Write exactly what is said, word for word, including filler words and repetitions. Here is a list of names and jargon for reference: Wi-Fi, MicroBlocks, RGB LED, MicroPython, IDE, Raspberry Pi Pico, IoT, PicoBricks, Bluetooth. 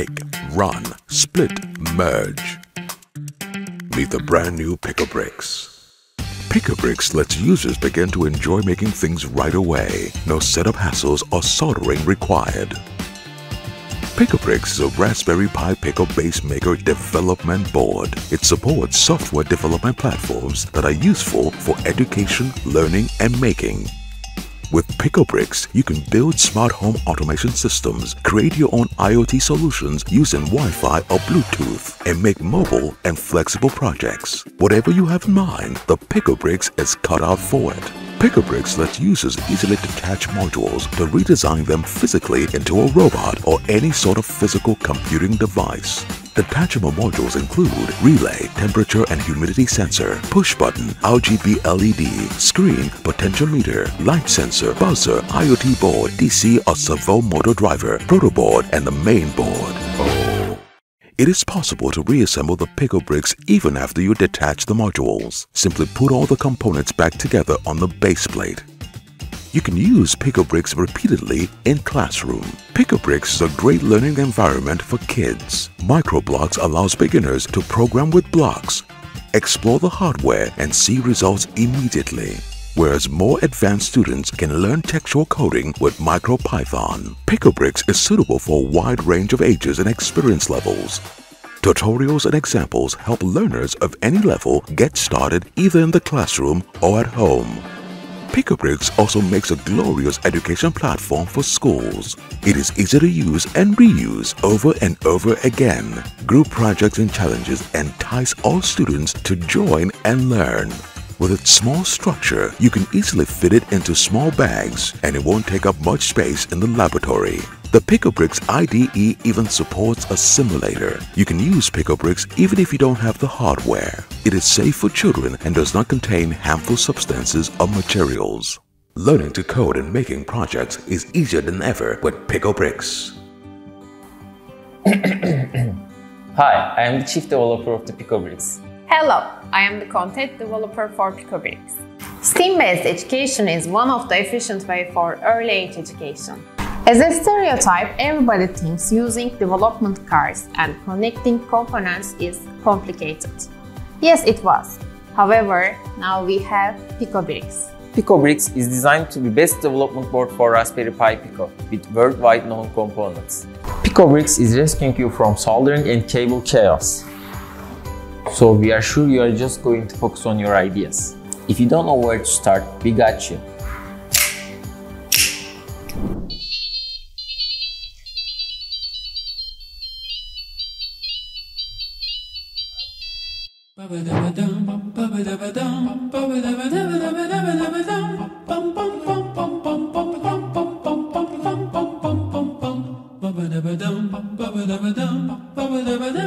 make, run, split, merge. Meet the brand new PicoBricks. PicoBricks lets users begin to enjoy making things right away. No setup hassles or soldering required. PicoBricks is a Raspberry Pi Pico base maker development board. It supports software development platforms that are useful for education, learning, and making. With PicoBricks, you can build smart home automation systems, create your own IoT solutions using Wi-Fi or Bluetooth, and make mobile and flexible projects. Whatever you have in mind, the PicoBricks is cut out for it. PicoBricks lets users easily detach modules to redesign them physically into a robot or any sort of physical computing device. Detachable modules include relay, temperature and humidity sensor, push button, R G B L E D, screen, potentiometer, light sensor, buzzer, IoT board, D C or servo motor driver, protoboard, and the main board. Oh. It is possible to reassemble the PicoBricks even after you detach the modules. Simply put all the components back together on the base plate. You can use PicoBricks repeatedly in classroom. PicoBricks is a great learning environment for kids. MicroBlocks allows beginners to program with blocks, explore the hardware, and see results immediately, whereas more advanced students can learn textual coding with MicroPython. PicoBricks is suitable for a wide range of ages and experience levels. Tutorials and examples help learners of any level get started either in the classroom or at home. PicoBricks also makes a glorious education platform for schools. It is easy to use and reuse over and over again. Group projects and challenges entice all students to join and learn. With its small structure, you can easily fit it into small bags and it won't take up much space in the laboratory. The PicoBricks I D E even supports a simulator. You can use PicoBricks even if you don't have the hardware. It is safe for children and does not contain harmful substances or materials. Learning to code and making projects is easier than ever with PicoBricks. Hi, I am the Chief Developer of the PicoBricks. Hello, I am the content developer for PicoBricks. STEAM-based education is one of the efficient ways for early age education. As a stereotype, everybody thinks using development cards and connecting components is complicated. Yes, it was. However, now we have PicoBricks. PicoBricks is designed to be best development board for Raspberry Pi Pico with worldwide known components. PicoBricks is rescuing you from soldering and cable chaos. So we are sure you are just going to focus on your ideas. If you don't know where to start, we got you.